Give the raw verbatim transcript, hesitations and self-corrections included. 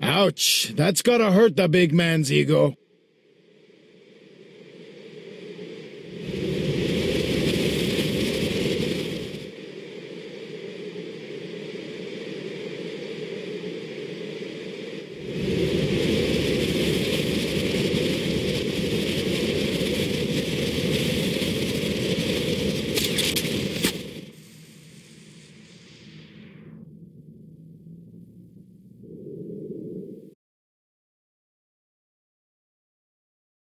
Ouch, that's gotta hurt the big man's ego.